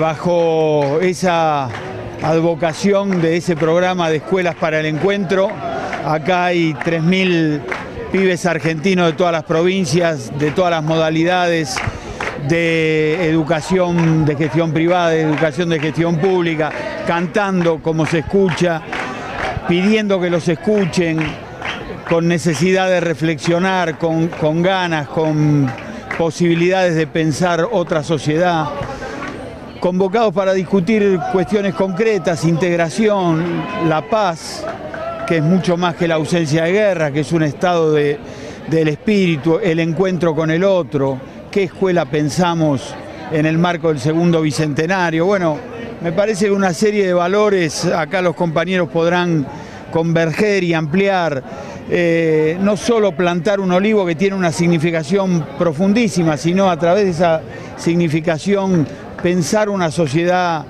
Bajo esa advocación de ese programa de Escuelas para el Encuentro, acá hay 3.000 pibes argentinos de todas las provincias, de todas las modalidades de educación de gestión privada, de educación de gestión pública, cantando como se escucha, pidiendo que los escuchen, con necesidad de reflexionar, con ganas, con posibilidades de pensar otra sociedad, convocados para discutir cuestiones concretas, integración, la paz, que es mucho más que la ausencia de guerra, que es un estado del espíritu, el encuentro con el otro, qué escuela pensamos en el marco del segundo bicentenario. Bueno, me parece que una serie de valores, acá los compañeros podrán converger y ampliar, no solo plantar un olivo que tiene una significación profundísima, sino a través de esa significación pensar una sociedad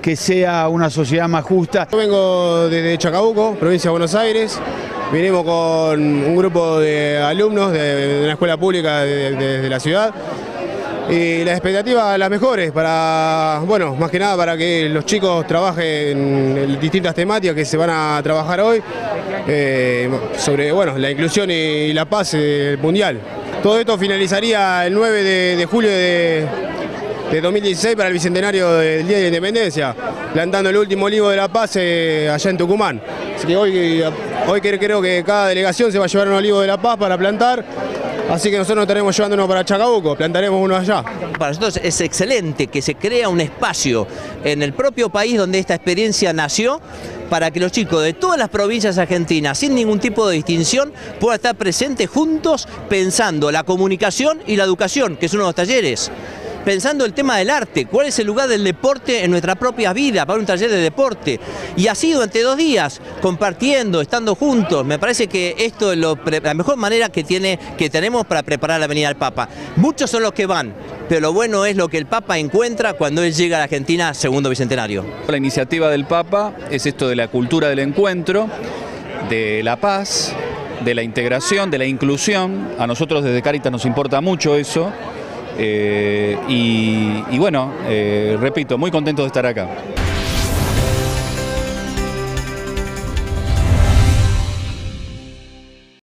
que sea una sociedad más justa. Yo vengo desde Chacabuco, provincia de Buenos Aires. Vinimos con un grupo de alumnos de una escuela pública de la ciudad. Y las expectativas las mejores, para, bueno, más que nada para que los chicos trabajen en distintas temáticas que se van a trabajar hoy, sobre, bueno, la inclusión y la paz mundial. Todo esto finalizaría el 9 de julio de 2016 para el bicentenario del Día de la Independencia, plantando el último olivo de la paz allá en Tucumán. Así que hoy creo que cada delegación se va a llevar un olivo de la paz para plantar, así que nosotros estaremos llevándonos para Chacabuco, plantaremos uno allá. Para nosotros es excelente que se crea un espacio en el propio país donde esta experiencia nació, para que los chicos de todas las provincias argentinas, sin ningún tipo de distinción, puedan estar presentes juntos pensando la comunicación y la educación, que es uno de los talleres. Pensando el tema del arte, cuál es el lugar del deporte en nuestra propia vida, para un taller de deporte. Y así durante 2 días, compartiendo, estando juntos. Me parece que esto es la mejor manera que tenemos para preparar la venida del Papa. Muchos son los que van, pero lo bueno es lo que el Papa encuentra cuando él llega a la Argentina, segundo bicentenario. La iniciativa del Papa es esto de la cultura del encuentro, de la paz, de la integración, de la inclusión. A nosotros desde Caritas nos importa mucho eso. Repito, muy contento de estar acá.